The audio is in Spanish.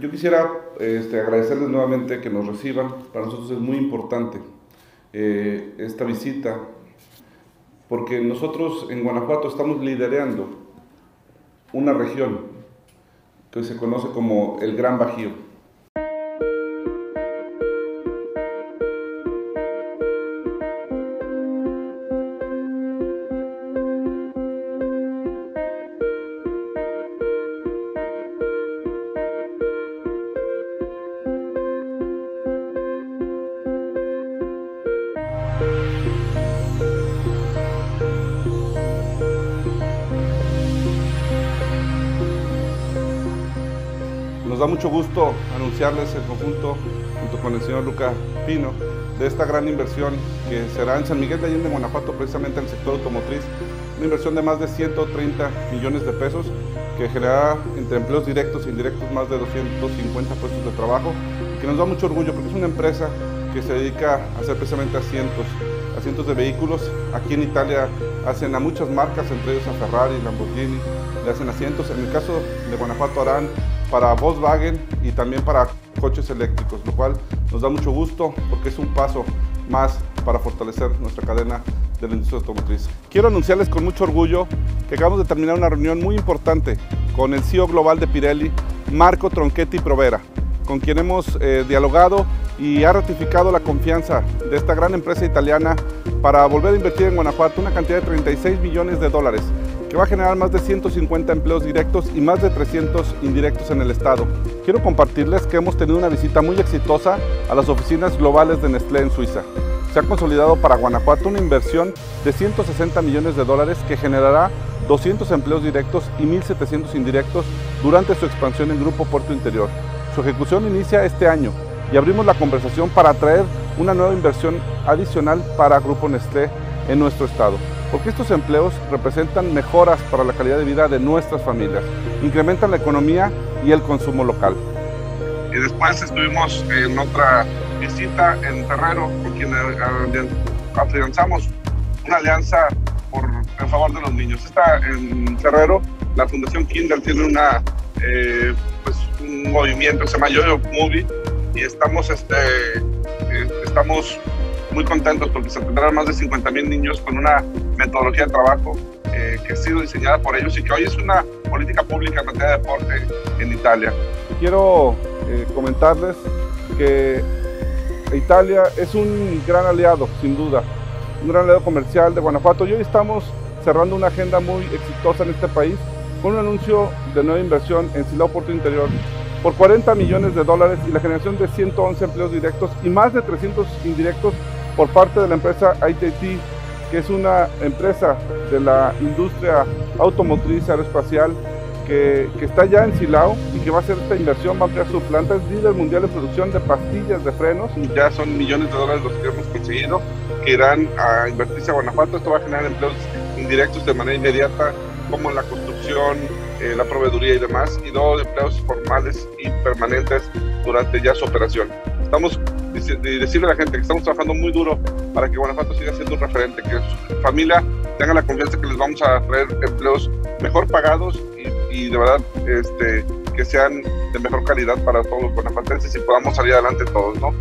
Yo quisiera agradecerles nuevamente que nos reciban. Para nosotros es muy importante esta visita, porque nosotros en Guanajuato estamos liderando una región que se conoce como el Gran Bajío. Nos da mucho gusto anunciarles el conjunto, junto con el señor Luca Pino, de esta gran inversión que será en San Miguel de Allende, Guanajuato, precisamente en el sector automotriz, una inversión de más de 130 millones de pesos que generará entre empleos directos e indirectos más de 250 puestos de trabajo, que nos da mucho orgullo porque es una empresa que se dedica a hacer precisamente asientos de vehículos. Aquí en Italia hacen a muchas marcas, entre ellos a Ferrari, Lamborghini, le hacen asientos. En el caso de Guanajuato harán para Volkswagen y también para coches eléctricos, lo cual nos da mucho gusto porque es un paso más para fortalecer nuestra cadena de la industria automotriz. Quiero anunciarles con mucho orgullo que acabamos de terminar una reunión muy importante con el CEO global de Pirelli, Marco Tronchetti Provera, con quien hemos dialogado y ha ratificado la confianza de esta gran empresa italiana para volver a invertir en Guanajuato una cantidad de 36 millones de dólares que va a generar más de 150 empleos directos y más de 300 indirectos en el estado. Quiero compartirles que hemos tenido una visita muy exitosa a las oficinas globales de Nestlé en Suiza. Se ha consolidado para Guanajuato una inversión de 160 millones de dólares que generará 200 empleos directos y 1.700 indirectos durante su expansión en Grupo Puerto Interior. Su ejecución inicia este año y abrimos la conversación para atraer una nueva inversión adicional para Grupo Nestlé en nuestro estado, porque estos empleos representan mejoras para la calidad de vida de nuestras familias, incrementan la economía y el consumo local. Y después estuvimos en otra visita en Terrero, con quien afianzamos una alianza en favor de los niños. Está en Terrero, la Fundación Kindle tiene un movimiento que se llama Yo-Yo Movie, y estamos muy contentos porque se tendrán más de 50,000 niños con una metodología de trabajo que ha sido diseñada por ellos y que hoy es una política pública en materia de deporte en Italia. Quiero comentarles que Italia es un gran aliado, sin duda, un gran aliado comercial de Guanajuato, y hoy estamos cerrando una agenda muy exitosa en este país con un anuncio de nueva inversión en Silao Puerto Interior por 40 millones de dólares y la generación de 111 empleos directos y más de 300 indirectos por parte de la empresa ITT, que es una empresa de la industria automotriz aeroespacial que está ya en Silao y que va a hacer esta inversión, va a ampliar su planta, es líder mundial en producción de pastillas de frenos. Ya son millones de dólares los que hemos conseguido que irán a invertirse a Guanajuato. Esto va a generar empleos indirectos de manera inmediata, como la construcción, la proveeduría y demás, y no empleos formales y permanentes durante ya su operación. Estamos decirle a la gente que estamos trabajando muy duro para que Guanajuato siga siendo un referente, que su familia tenga la confianza que les vamos a traer empleos mejor pagados y de verdad que sean de mejor calidad para todos los guanajuatenses y podamos salir adelante todos, ¿no?